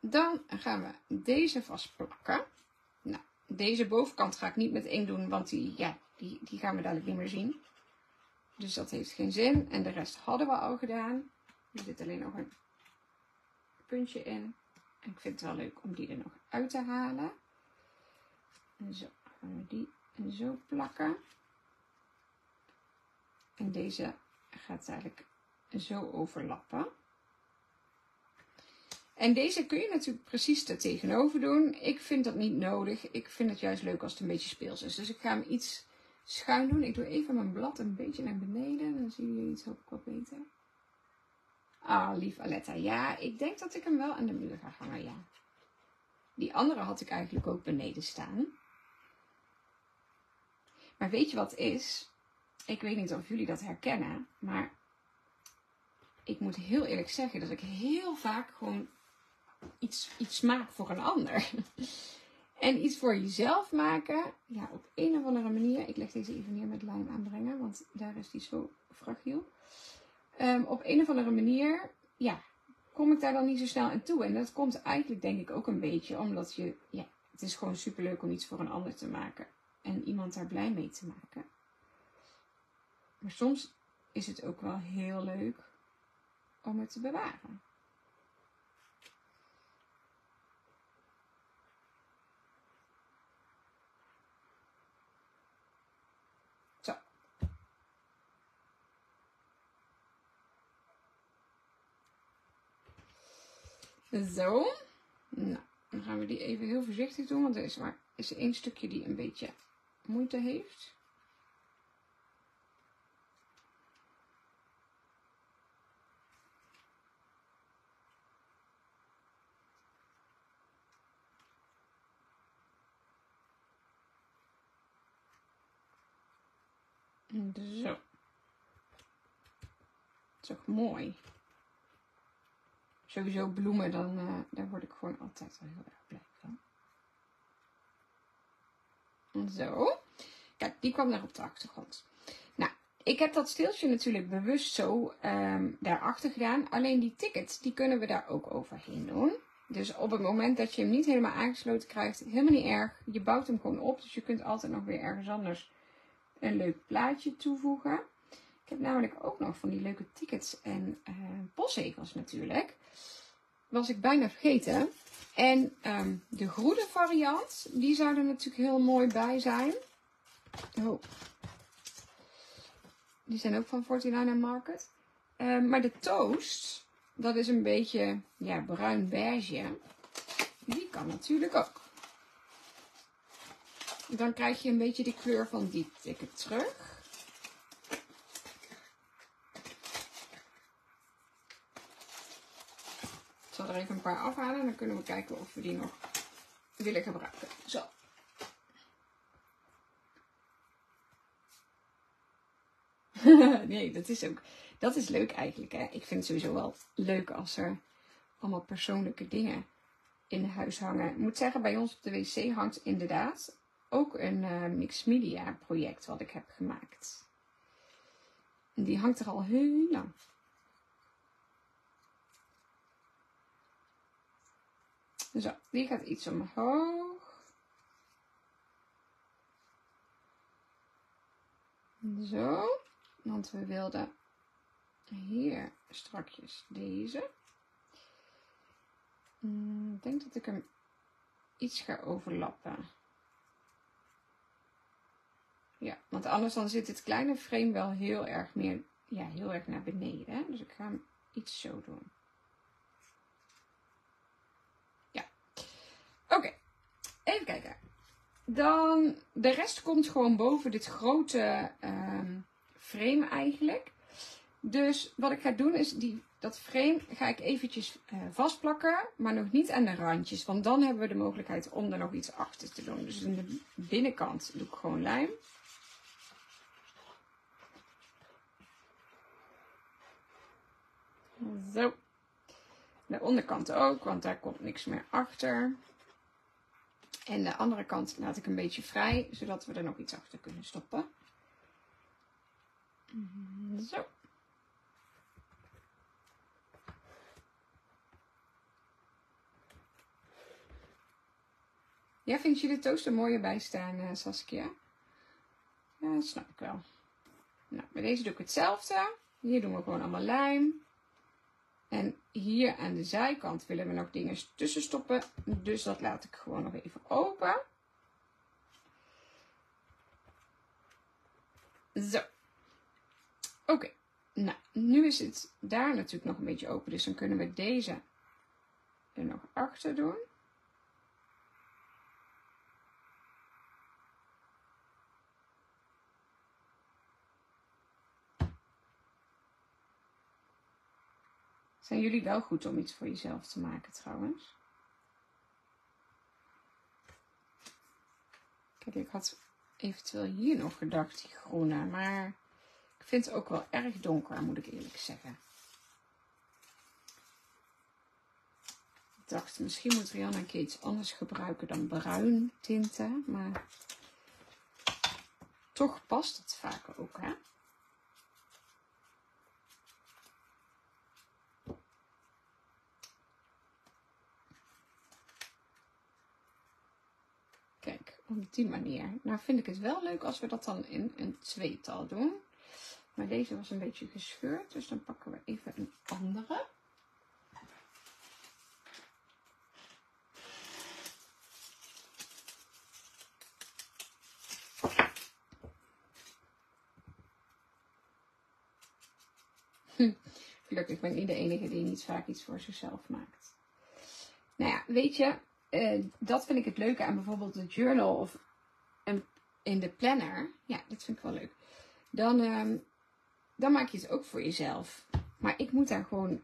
Dan gaan we deze vastplakken. Nou, deze bovenkant ga ik niet meteen doen, want die, ja, die, die gaan we dadelijk niet meer zien. Dus dat heeft geen zin. En de rest hadden we al gedaan. Er zit alleen nog een puntje in. En ik vind het wel leuk om die er nog uit te halen. En zo gaan we die zo plakken. En deze gaat eigenlijk zo overlappen. En deze kun je natuurlijk precies er tegenover doen. Ik vind dat niet nodig. Ik vind het juist leuk als het een beetje speels is. Dus ik ga hem iets schuin doen. Ik doe even mijn blad een beetje naar beneden. Dan zien jullie het ook wat beter. Ah, lief Aletta. Ja, ik denk dat ik hem wel aan de muur ga hangen, ja. Die andere had ik eigenlijk ook beneden staan. Maar weet je wat is? Ik weet niet of jullie dat herkennen, maar ik moet heel eerlijk zeggen dat ik heel vaak gewoon iets, iets maak voor een ander. En iets voor jezelf maken, ja, op een of andere manier. Ik leg deze even neer met lijm aanbrengen, want daar is die zo fragiel. Um, op een of andere manier, ja, kom ik daar dan niet zo snel aan toe. En dat komt eigenlijk denk ik ook een beetje, omdat je, ja, het is gewoon superleuk om iets voor een ander te maken. En iemand daar blij mee te maken. Maar soms is het ook wel heel leuk om het te bewaren. Zo. Zo. Nou, dan gaan we die even heel voorzichtig doen. Want er is maar is één stukje die een beetje moeite heeft. Zo. Dat is toch mooi. Sowieso bloemen, dan, uh, daar word ik gewoon altijd wel heel erg blij van. Zo. Kijk, die kwam daar op de achtergrond. Nou, ik heb dat steeltje natuurlijk bewust zo um, daarachter gedaan. Alleen die tickets, die kunnen we daar ook overheen doen. Dus op het moment dat je hem niet helemaal aangesloten krijgt, helemaal niet erg. Je bouwt hem gewoon op, dus je kunt altijd nog weer ergens anders een leuk plaatje toevoegen. Ik heb namelijk ook nog van die leuke tickets en uh, postzegels natuurlijk. Was ik bijna vergeten. En um, de groene variant, die zou er natuurlijk heel mooi bij zijn. Oh. Die zijn ook van forty-nine and Market. Um, maar de toast, dat is een beetje ja, bruin beige. Die kan natuurlijk ook. Dan krijg je een beetje de kleur van die ticket terug. Ik zal er even een paar afhalen en dan kunnen we kijken of we die nog willen gebruiken. Zo. Nee, dat is ook, dat is leuk eigenlijk, hè. Ik vind het sowieso wel leuk als er allemaal persoonlijke dingen in huis hangen. Ik moet zeggen, bij ons op de wc hangt inderdaad ook een uh, mixed media project wat ik heb gemaakt. En die hangt er al heel lang. Zo, die gaat iets omhoog. Zo, want we wilden hier strakjes deze. Ik denk dat ik hem iets ga overlappen. Ja, want anders dan zit het kleine frame wel heel erg meer, ja, heel erg naar beneden. Hè? Dus ik ga hem iets zo doen. Oké, okay. Even kijken. Dan, de rest komt gewoon boven dit grote uh, frame eigenlijk. Dus wat ik ga doen is, die, dat frame ga ik eventjes uh, vastplakken, maar nog niet aan de randjes. Want dan hebben we de mogelijkheid om er nog iets achter te doen. Dus aan de binnenkant doe ik gewoon lijm. Zo. De onderkant ook, want daar komt niks meer achter. En de andere kant laat ik een beetje vrij, zodat we er nog iets achter kunnen stoppen. Zo. Ja, vind je de toaster mooier bij staan, Saskia? Ja, dat snap ik wel. Nou, bij deze doe ik hetzelfde. Hier doen we gewoon allemaal lijm. En hier aan de zijkant willen we nog dingen tussen stoppen. Dus dat laat ik gewoon nog even open. Zo. Oké. Okay. Nou, nu is het daar natuurlijk nog een beetje open. Dus dan kunnen we deze er nog achter doen. Zijn jullie wel goed om iets voor jezelf te maken trouwens? Kijk, ik had eventueel hier nog gedacht, die groene. Maar ik vind het ook wel erg donker, moet ik eerlijk zeggen. Ik dacht, misschien moet Rianne een keer iets anders gebruiken dan bruin tinten. Maar toch past het vaker ook, hè? Op die manier. Nou vind ik het wel leuk als we dat dan in een tweetal doen. Maar deze was een beetje gescheurd. Dus dan pakken we even een andere. Hm, gelukkig ben ik niet de enige die niet vaak iets voor zichzelf maakt. Nou ja, weet je... Uh, dat vind ik het leuke aan bijvoorbeeld de journal of een, in de planner. Ja, dat vind ik wel leuk. Dan, uh, dan maak je het ook voor jezelf. Maar ik moet daar gewoon,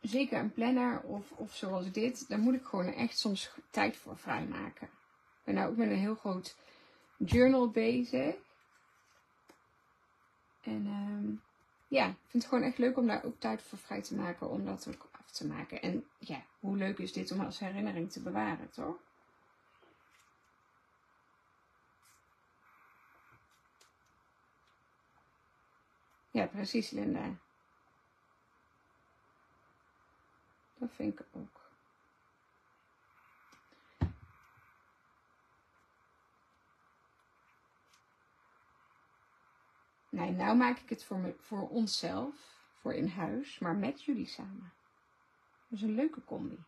zeker een planner of, of zoals dit, daar moet ik gewoon echt soms tijd voor vrijmaken. Ik ben nou ook met een heel groot journal bezig. En uh, ja, ik vind het gewoon echt leuk om daar ook tijd voor vrij te maken, om dat ook af te maken. En ja, hoe leuk is dit om als herinnering te bewaren, toch? Ja, precies, Linda. Dat vind ik ook. Nee, nou maak ik het voor, me, voor onszelf, voor in huis, maar met jullie samen. Dat is een leuke combi.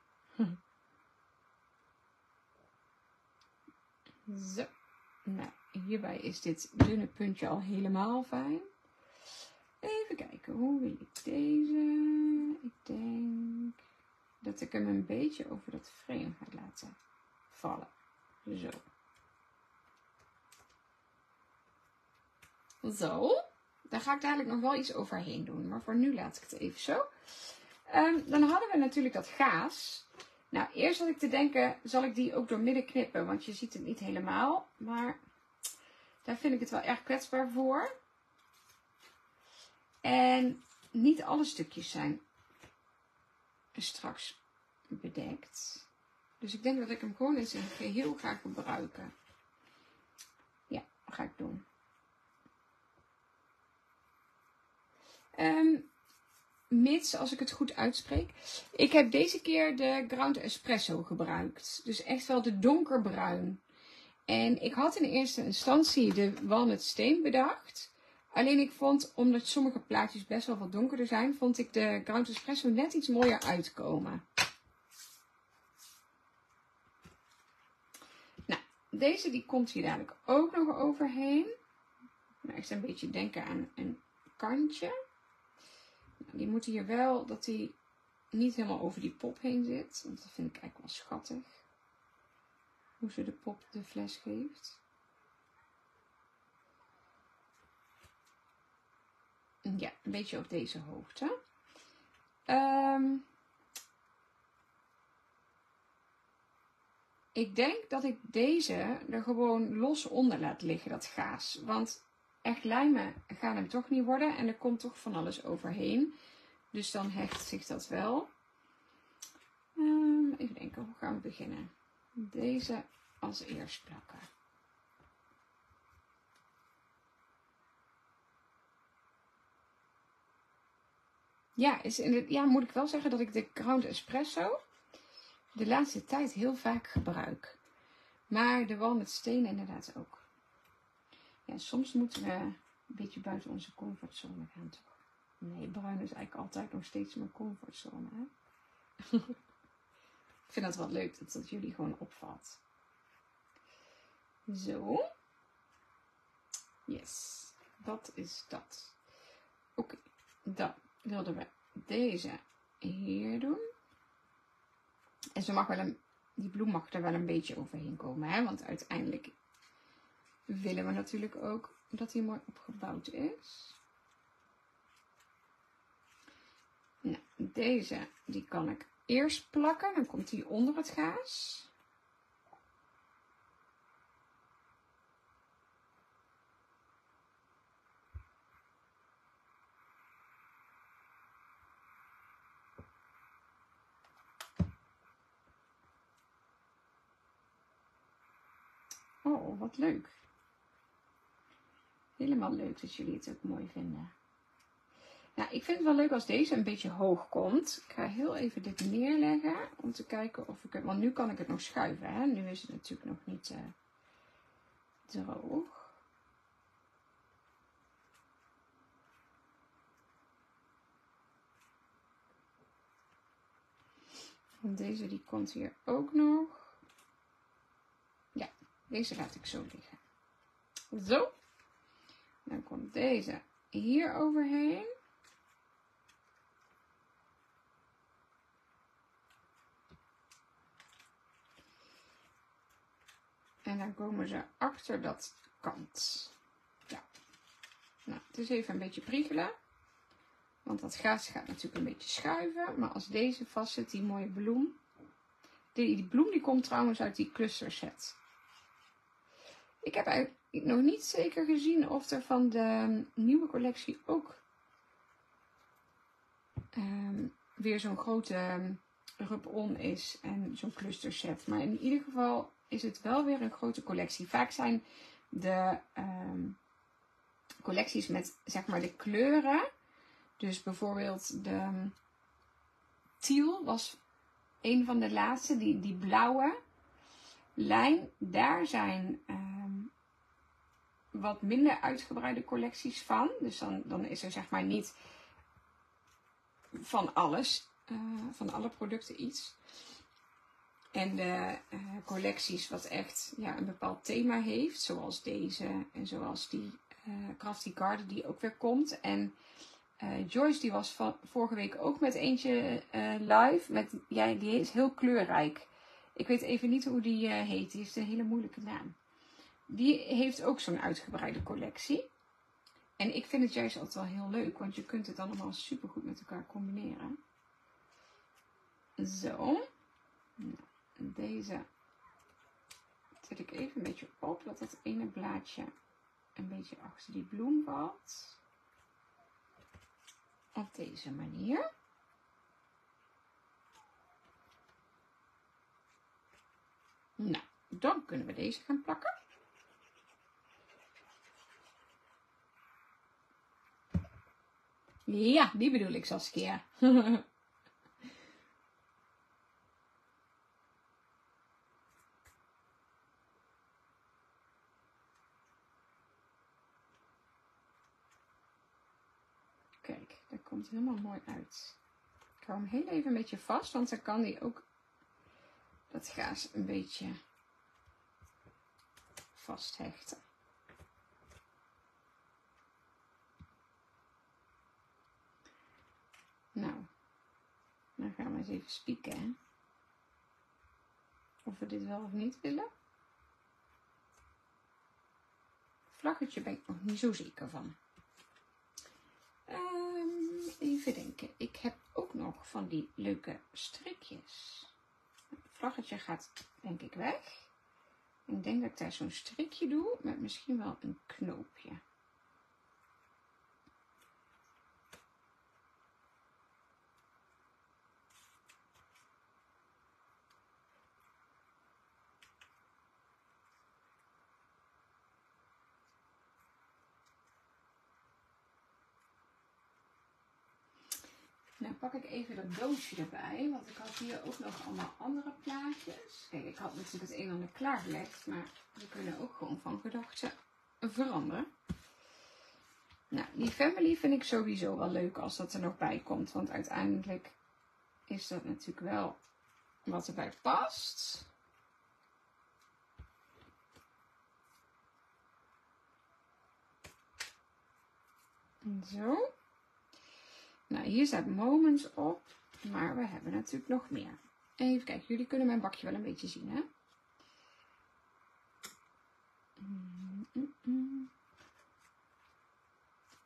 Zo. Nou, hierbij is dit dunne puntje al helemaal fijn. Even kijken, hoe wil ik deze? Ik denk dat ik hem een beetje over dat frame ga laten vallen. Zo. Zo. Daar ga ik dadelijk nog wel iets overheen doen. Maar voor nu laat ik het even zo. Um, dan hadden we natuurlijk dat gaas. Nou, eerst had ik te denken, zal ik die ook door midden knippen? Want je ziet het niet helemaal. Maar daar vind ik het wel erg kwetsbaar voor. En niet alle stukjes zijn straks bedekt. Dus ik denk dat ik hem gewoon in zijn geheel ga gebruiken. Ja, dat ga ik doen. Um, mits, als ik het goed uitspreek. Ik heb deze keer de Ground Espresso gebruikt. Dus echt wel de donkerbruin. En ik had in eerste instantie de walnut steen bedacht. Alleen ik vond, omdat sommige plaatjes best wel wat donkerder zijn, vond ik de Ground Espresso net iets mooier uitkomen. Nou, deze die komt hier dadelijk ook nog overheen. Nou, ik sta een beetje denken aan een kantje. Die moet hier wel, dat die niet helemaal over die pop heen zit. Want dat vind ik eigenlijk wel schattig. hoe ze de pop de fles geeft. Ja, een beetje op deze hoogte. Um, ik denk dat ik deze er gewoon los onder laat liggen, dat gaas. Want echt lijmen gaan hem toch niet worden en er komt toch van alles overheen. Dus dan hecht zich dat wel. Um, even denken, hoe gaan we beginnen? Deze als eerst plakken. Ja, is in de, ja, moet ik wel zeggen dat ik de ground espresso de laatste tijd heel vaak gebruik. Maar de wal met stenen inderdaad ook. Ja, soms moeten we een beetje buiten onze comfortzone gaan, toch? Nee, bruin is eigenlijk altijd nog steeds mijn comfortzone. Hè? Ik vind dat wel leuk dat dat jullie gewoon opvalt. Zo. Yes. Dat is dat. Oké. Okay. Dan wilden we deze hier doen. En ze mag wel een, die bloem mag er wel een beetje overheen komen. Hè? Want uiteindelijk willen we natuurlijk ook dat hij mooi opgebouwd is. Nou, deze die kan ik eerst plakken. Dan komt die onder het gaas. Oh, wat leuk. Helemaal leuk dat jullie het ook mooi vinden. Nou, ik vind het wel leuk als deze een beetje hoog komt. Ik ga heel even dit neerleggen om te kijken of ik het... Want nu kan ik het nog schuiven, hè. Nu is het natuurlijk nog niet uh, droog. En deze die komt hier ook nog. Ja, deze laat ik zo liggen. Zo. Dan komt deze hier overheen. En dan komen ze achter dat kant. Ja. Nou, het is even een beetje priegelen. Want dat gaas gaat natuurlijk een beetje schuiven. Maar als deze vast zit, die mooie bloem. Die, die bloem die komt trouwens uit die clusterset. Ik heb eigenlijk nog niet zeker gezien of er van de nieuwe collectie ook um, weer zo'n grote rub-on is. En zo'n clusterset. Maar in ieder geval... is het wel weer een grote collectie. Vaak zijn de um, collecties met, zeg maar, de kleuren. Dus bijvoorbeeld de um, teal was een van de laatste. Die, die blauwe lijn. Daar zijn um, wat minder uitgebreide collecties van. Dus dan, dan is er, zeg maar, niet van alles. Uh, van alle producten iets. En de uh, collecties wat echt, ja, een bepaald thema heeft. Zoals deze en zoals die uh, Crafty Garden die ook weer komt. En uh, Joyce die was van, vorige week ook met eentje uh, live. Met, ja, die is heel kleurrijk. Ik weet even niet hoe die uh, heet. Die heeft een hele moeilijke naam. Die heeft ook zo'n uitgebreide collectie. En ik vind het juist altijd wel heel leuk. Want je kunt het allemaal super goed met elkaar combineren. Zo. Nou. Deze zet ik even een beetje op, dat dat ene blaadje een beetje achter die bloem valt. Op deze manier. Nou, dan kunnen we deze gaan plakken. Ja, die bedoel ik, Saskia. Komt helemaal mooi uit. Ik hou hem heel even een beetje vast, want dan kan hij ook dat gaas een beetje vasthechten. Nou, dan gaan we eens even spieken, hè? Of we dit wel of niet willen. vlaggetje ben ik nog niet zo zeker van. Um, even denken. Ik heb ook nog van die leuke strikjes. Het vlaggetje gaat denk ik weg. Ik denk dat ik daar zo'n strikje doe met misschien wel een knoopje. Nou, pak ik even dat doosje erbij, want ik had hier ook nog allemaal andere plaatjes. Kijk, ik had natuurlijk het een en ander klaargelegd, maar we kunnen ook gewoon van gedachten veranderen. Nou, die family vind ik sowieso wel leuk als dat er nog bij komt, want uiteindelijk is dat natuurlijk wel wat erbij past. Zo. Nou, hier staat Moments op, maar we hebben natuurlijk nog meer. Even kijken, jullie kunnen mijn bakje wel een beetje zien, hè?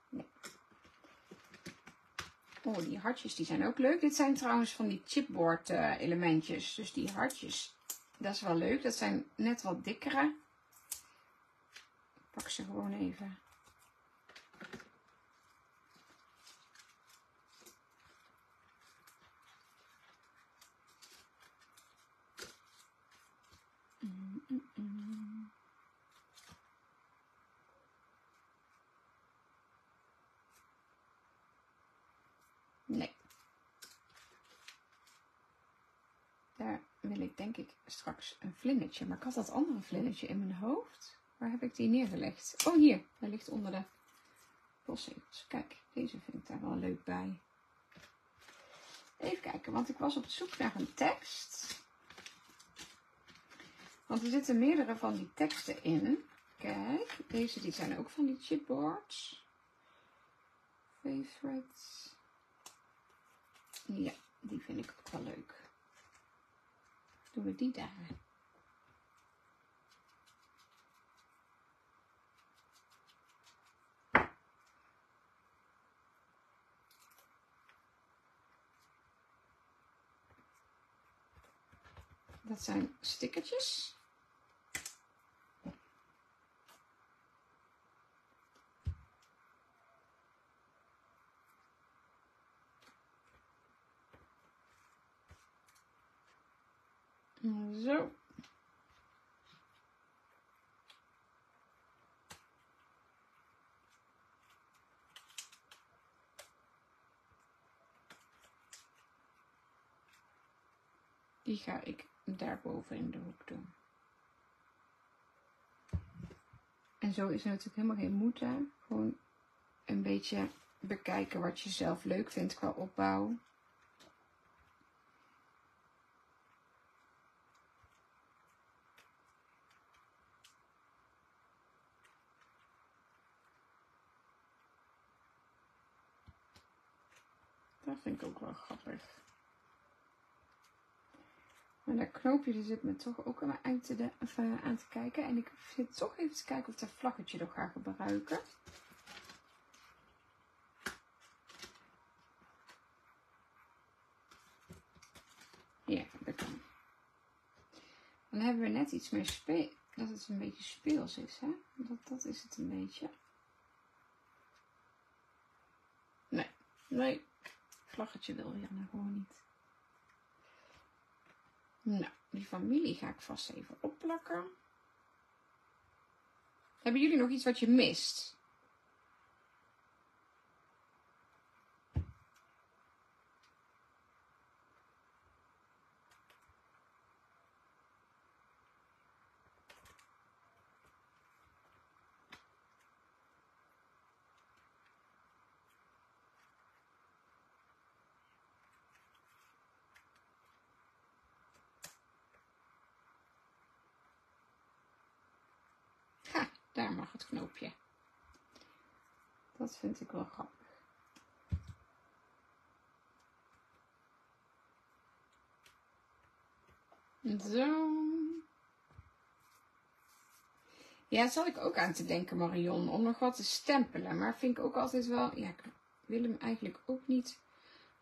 Nee. Oh, die hartjes die zijn ook leuk. Dit zijn trouwens van die chipboard uh, elementjes. Dus die hartjes, dat is wel leuk. Dat zijn net wat dikkere. Ik pak ze gewoon even. Nee. Daar wil ik denk ik straks een vlindertje. Maar ik had dat andere vlindertje in mijn hoofd. Waar heb ik die neergelegd? Oh, hier. Hij ligt onder de postzegels. Kijk, deze vind ik daar wel leuk bij. Even kijken, want ik was op zoek naar een tekst. Want er zitten meerdere van die teksten in. Kijk, deze die zijn ook van die chipboards. Favorites. Ja, die vind ik ook wel leuk. Doen we die daar. Dat zijn stickertjes. Zo. Die ga ik daarboven in de hoek doen. En zo is er natuurlijk helemaal geen moed aan. Gewoon een beetje bekijken wat je zelf leuk vindt qua opbouw. Dat vind ik ook wel grappig. Maar dat knoopje die zit me toch ook aan te, de, of, uh, aan te kijken. En ik zit toch even te kijken of dat vlaggetje nog ga gebruiken. Ja, dat kan. Dan hebben we net iets meer speel. Dat het een beetje speels is, hè? Dat, dat is het een beetje. Nee, nee. Vlaggetje wil je nou gewoon niet. Nou, die familie ga ik vast even opplakken. Hebben jullie nog iets wat je mist? Daar mag het knoopje. Dat vind ik wel grappig. Zo. Ja, daar zat ik ook aan te denken, Marion, om nog wat te stempelen. Maar vind ik ook altijd wel, ja, ik wil hem eigenlijk ook niet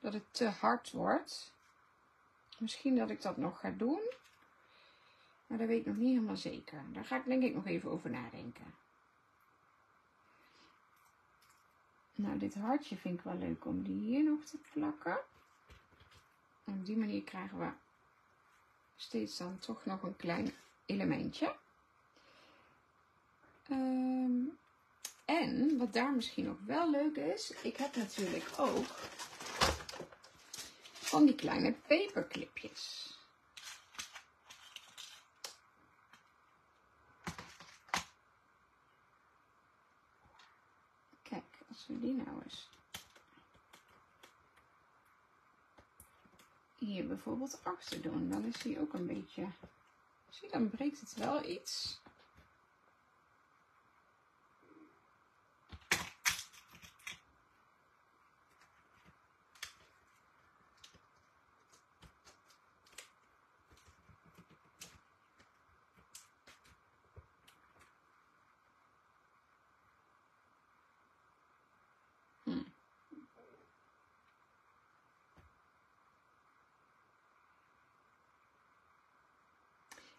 dat het te hard wordt. Misschien dat ik dat nog ga doen. Maar dat weet ik nog niet helemaal zeker. Daar ga ik denk ik nog even over nadenken. Nou, dit hartje vind ik wel leuk om die hier nog te plakken. En op die manier krijgen we steeds dan toch nog een klein elementje. Um, en wat daar misschien nog wel leuk is, ik heb natuurlijk ook van die kleine paperclipjes. Kijk, als we die nou eens hier bijvoorbeeld achter doen, dan is die ook een beetje, zie, dan breekt het wel iets.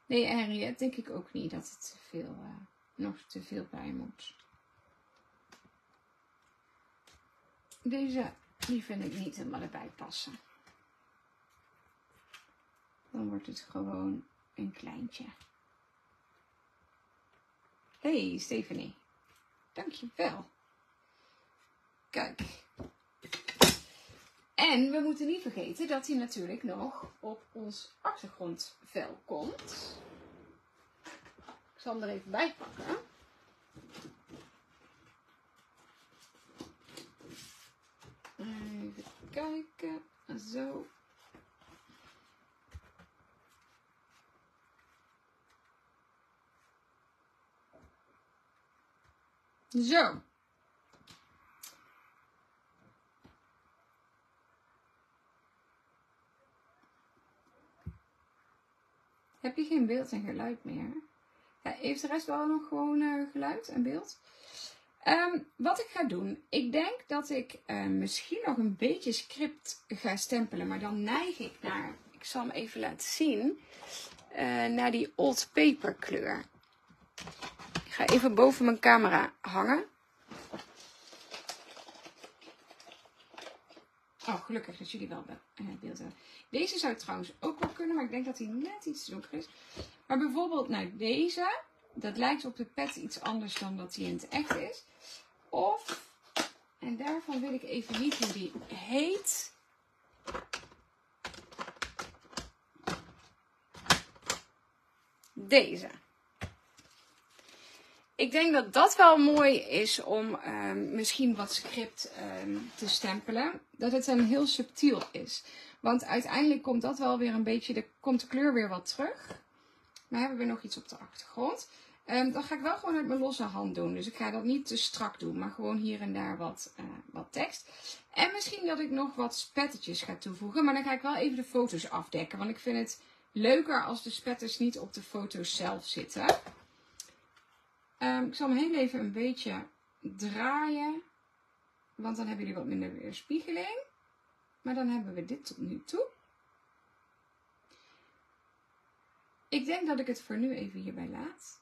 Nee, Harriet, denk ik ook niet dat het te veel, uh, nog te veel bij moet. Deze, die vind ik niet helemaal erbij passen. Dan wordt het gewoon een kleintje. Hé, hey, Stephanie. Dankjewel. Kijk. En we moeten niet vergeten dat hij natuurlijk nog op ons achtergrondvel komt. Ik zal hem er even bij pakken. Even kijken. Zo. Zo. Heb je geen beeld en geluid meer? Ja, heeft de rest wel nog gewoon uh, geluid en beeld? Um, wat ik ga doen. Ik denk dat ik uh, misschien nog een beetje script ga stempelen. Maar dan neig ik naar, ik zal hem even laten zien, Uh, naar die old paper kleur. Ik ga even boven mijn camera hangen. Oh, gelukkig dat jullie wel het beeld hebben. Deze zou trouwens ook wel kunnen, maar ik denk dat hij net iets donker is. Maar bijvoorbeeld nou deze. Dat lijkt op de pet iets anders dan dat die in het echt is. Of, en daarvan weet ik even niet hoe die heet. Deze. Ik denk dat dat wel mooi is om um, misschien wat script um, te stempelen. Dat het dan heel subtiel is. Want uiteindelijk komt dat wel weer een beetje, de, komt de kleur weer wat terug. Maar hebben we nog iets op de achtergrond. Um, dan ga ik wel gewoon uit mijn losse hand doen. Dus ik ga dat niet te strak doen. Maar gewoon hier en daar wat, uh, wat tekst. En misschien dat ik nog wat spettertjes ga toevoegen. Maar dan ga ik wel even de foto's afdekken. Want ik vind het leuker als de spetters niet op de foto's zelf zitten. Um, ik zal hem heel even een beetje draaien, want dan hebben jullie wat minder weerspiegeling. Maar dan hebben we dit tot nu toe. Ik denk dat ik het voor nu even hierbij laat.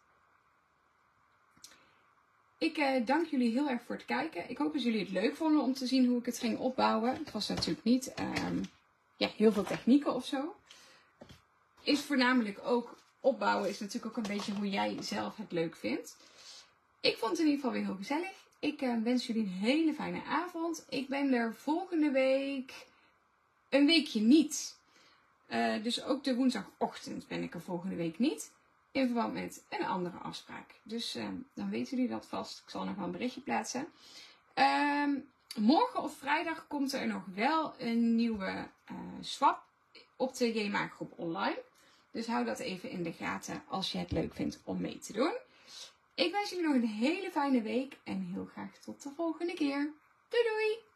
Ik eh, dank jullie heel erg voor het kijken. Ik hoop dat jullie het leuk vonden om te zien hoe ik het ging opbouwen. Het was natuurlijk niet um, ja, heel veel technieken of zo. Is voornamelijk ook... Opbouwen is natuurlijk ook een beetje hoe jij zelf het leuk vindt. Ik vond het in ieder geval weer heel gezellig. Ik uh, wens jullie een hele fijne avond. Ik ben er volgende week een weekje niet. Uh, dus ook de woensdagochtend ben ik er volgende week niet. In verband met een andere afspraak. Dus uh, dan weten jullie dat vast. Ik zal nog wel een berichtje plaatsen. Uh, morgen of vrijdag komt er nog wel een nieuwe uh, swap op de J-maakgroep online. Dus hou dat even in de gaten als je het leuk vindt om mee te doen. Ik wens jullie nog een hele fijne week en heel graag tot de volgende keer. Doei doei!